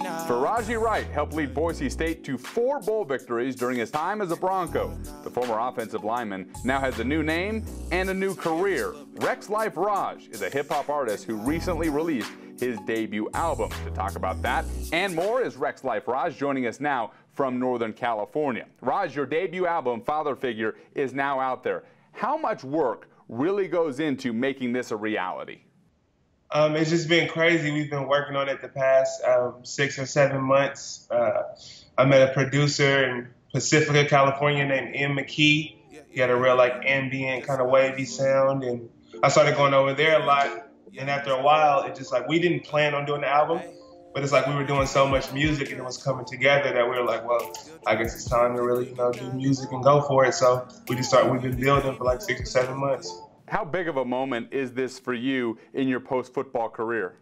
Faraji Wright helped lead Boise State to 4 bowl victories during his time as a Bronco. The former offensive lineman now has a new name and a new career. Rexx Life Raj is a hip-hop artist who recently released his debut album. To talk about that and more is Rexx Life Raj, joining us now from Northern California. Raj, your debut album, Father Figure, is now out there. How much work really goes into making this a reality? It's just been crazy. We've been working on it the past 6 or 7 months. I met a producer in Pacifica, California named M. McKee. He had a real like ambient kind of wavy sound, and I started going over there a lot. And after a while, it just like, we didn't plan on doing the album, but it's like we were doing so much music and it was coming together that we were like, well, I guess it's time to really, you know, do music and go for it. So we just started, we've been building for like 6 or 7 months. How big of a moment is this for you in your post-football career?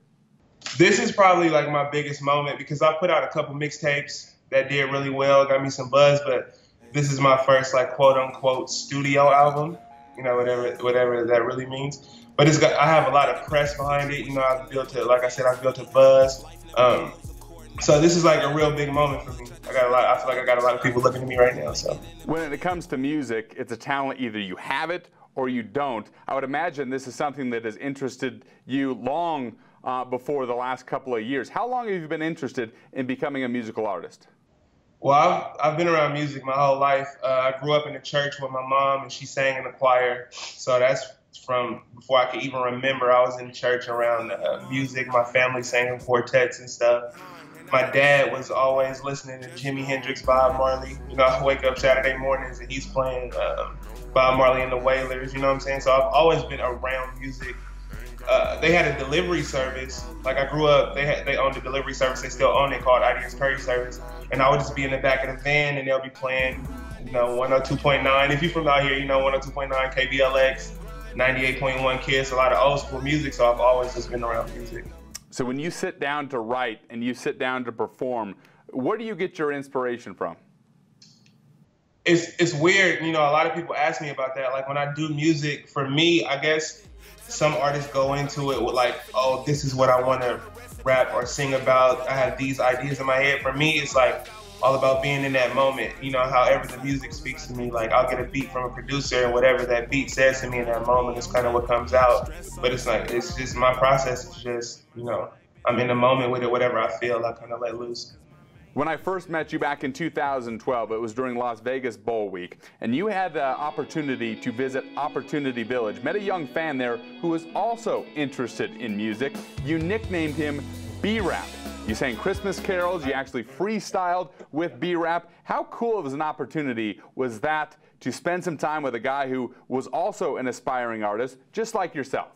This is probably like my biggest moment, because I put out a couple mixtapes that did really well, got me some buzz, but this is my first like quote-unquote studio album, you know, whatever that really means. But it's got, I have a lot of press behind it, you know, I've built it, like I said, I've built a buzz. So this is like a real big moment for me. I feel like I got a lot of people looking at me right now, so. When it comes to music, it's a talent, either you have it or you don't. I would imagine this is something that has interested you long before the last couple of years. How long have you been interested in becoming a musical artist? Well, I've been around music my whole life. I grew up in a church with my mom, and she sang in the choir. So that's from before I could even remember. I was in church around music. My family sang in quartets and stuff. My dad was always listening to Jimi Hendrix, Bob Marley. You know, I wake up Saturday mornings and he's playing Bob Marley and the Wailers, you know what I'm saying? So I've always been around music. They had a delivery service. Like I grew up, they owned a delivery service. They still own it, called IDS Curry Service. And I would just be in the back of the van and they'll be playing, you know, 102.9. If you're from out here, you know, 102.9, KBLX, 98.1 KISS, a lot of old school music. So I've always just been around music. So when you sit down to write and you sit down to perform, where do you get your inspiration from? It's weird, you know, a lot of people ask me about that. Like when I do music, for me, I guess some artists go into it with like, oh, this is what I want to rap or sing about. I have these ideas in my head. For me, it's like all about being in that moment, you know, however the music speaks to me. Like I'll get a beat from a producer and whatever that beat says to me in that moment is kind of what comes out. But it's like, it's just my process is just, you know, I'm in the moment with it, whatever I feel, I kind of let loose. When I first met you back in 2012, it was during Las Vegas Bowl Week, and you had the opportunity to visit Opportunity Village. Met a young fan there who was also interested in music. You nicknamed him B-Rap. You sang Christmas carols. You actually freestyled with B-Rap. How cool of an opportunity was that to spend some time with a guy who was also an aspiring artist, just like yourself?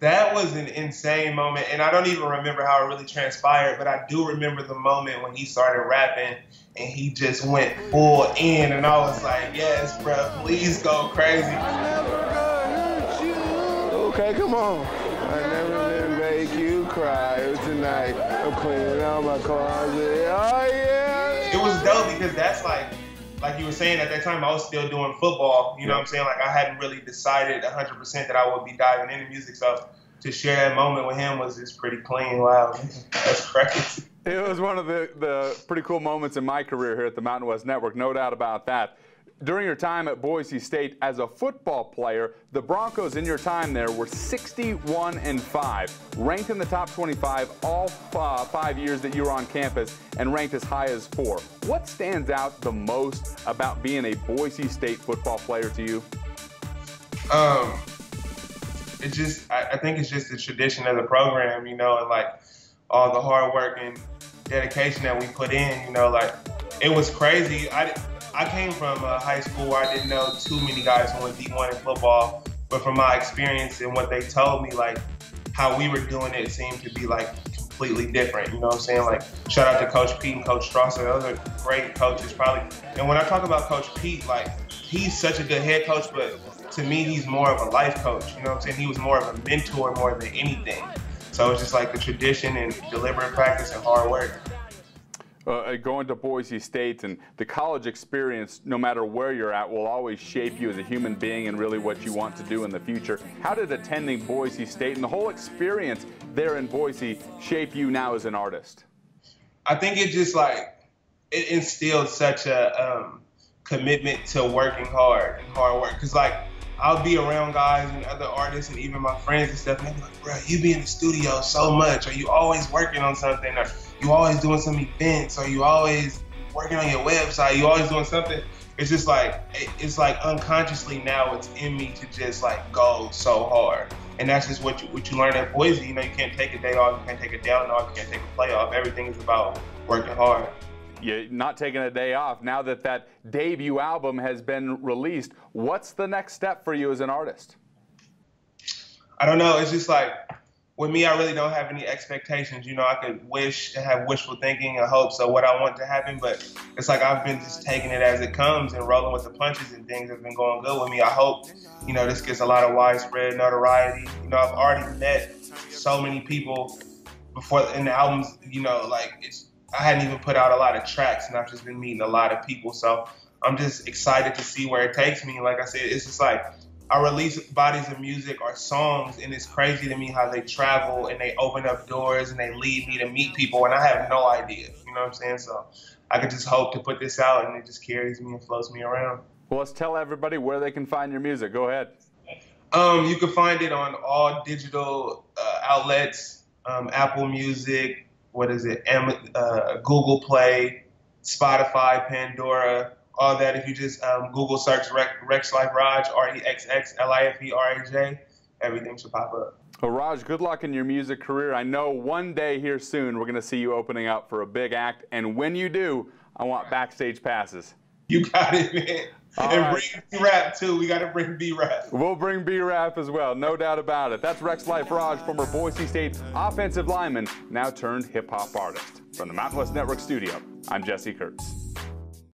That was an insane moment, and I don't even remember how it really transpired, but I do remember the moment when he started rapping and he just went full in, and I was like, yes, bro, please go crazy. I never gonna hurt you. Okay, come on. I never been make you cry tonight. I'm cleaning out my closet. Oh, yeah. It was dope because that's like you were saying, at that time, I was still doing football, you know what I'm saying? Like I hadn't really decided 100% that I would be diving into music, so to share that moment with him was just pretty clean. Wow, that's crazy. It was one of the pretty cool moments in my career here at the Mountain West Network, no doubt about that. During your time at Boise State as a football player, the Broncos in your time there were 61-5, ranked in the top 25 all 5 years that you were on campus, and ranked as high as 4. What stands out the most about being a Boise State football player to you? It's just, I think it's just the tradition of the program, you know, and like all the hard work and dedication that we put in, you know, like it was crazy. I came from a high school where I didn't know too many guys who went D1 in football, but from my experience and what they told me, like how we were doing it seemed to be like completely different, you know what I'm saying? Like shout out to Coach Pete and Coach Strasser, those are great coaches probably. And when I talk about Coach Pete, like he's such a good head coach, but to me he's more of a life coach, you know what I'm saying? He was more of a mentor more than anything. So it's just like the tradition and deliberate practice and hard work. Going to Boise State and the college experience, no matter where you're at, will always shape you as a human being and really what you want to do in the future. How did attending Boise State and the whole experience there in Boise shape you now as an artist? I think it just like, it instilled such a commitment to working hard and hard work. Cause like, I'll be around guys and other artists and even my friends and stuff, and they'll be like, bro, you be in the studio so much, or you always working on something, or you always doing some events, or you always working on your website, you always doing something. It's just like, it's like unconsciously now it's in me to just like go so hard. And that's just what you learn at Boise. You know, you can't take a day off, you can't take a down off, you can't take a playoff. Everything is about working hard. You're not taking a day off. Now that that debut album has been released, what's the next step for you as an artist? I don't know. It's just like, with me, I really don't have any expectations. You know, I could wish and have wishful thinking and hopes of what I want to happen, but it's like I've been just taking it as it comes and rolling with the punches, and things have been going good with me. I hope, you know, this gets a lot of widespread notoriety. You know, I've already met so many people before in the albums, you know, like I hadn't even put out a lot of tracks, and I've just been meeting a lot of people. So I'm just excited to see where it takes me. Like I said, it's just like, I release bodies of music or songs, and it's crazy to me how they travel and they open up doors and they lead me to meet people, and I have no idea, you know what I'm saying? So I could just hope to put this out and it just carries me and floats me around. Well, let's tell everybody where they can find your music. Go ahead. You can find it on all digital outlets, Apple Music, Google Play, Spotify, Pandora, all that. If you just Google search Rexx Life Raj, REXXLIFERAJ, everything should pop up. Well, Raj, good luck in your music career. I know one day here soon we're going to see you opening up for a big act, and when you do, I want backstage passes. You got it, man. All right. Bring B-Rap, too. We got to bring B-Rap. We'll bring B-Rap as well, no doubt about it. That's Rexx Life Raj, former Boise State offensive lineman, now turned hip-hop artist. From the Mountain West Network studio, I'm Jesse Kurtz.